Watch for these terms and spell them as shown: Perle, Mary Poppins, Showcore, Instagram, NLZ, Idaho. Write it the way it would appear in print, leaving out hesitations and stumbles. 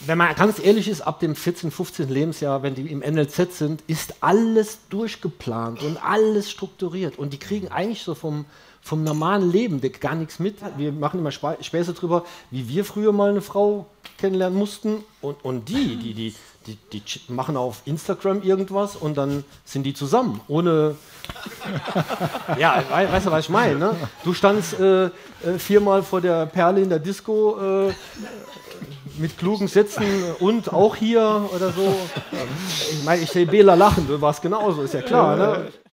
wenn man ganz ehrlich ist, ab dem 14., 15. Lebensjahr, wenn die im NLZ sind, ist alles durchgeplant und alles strukturiert. Und die kriegen eigentlich so vom normalen Leben gar nichts mit. Wir machen immer Späße drüber, wie wir früher mal eine Frau kennenlernen mussten. Und die machen auf Instagram irgendwas und dann sind die zusammen, ohne... Ja, weißt du, was ich meine? Ne? Du standst viermal vor der Perle in der Disco mit klugen Sätzen und auch hier oder so. Ich meine, ich sehe Bela lachen, du warst genauso, ist ja klar. Ne?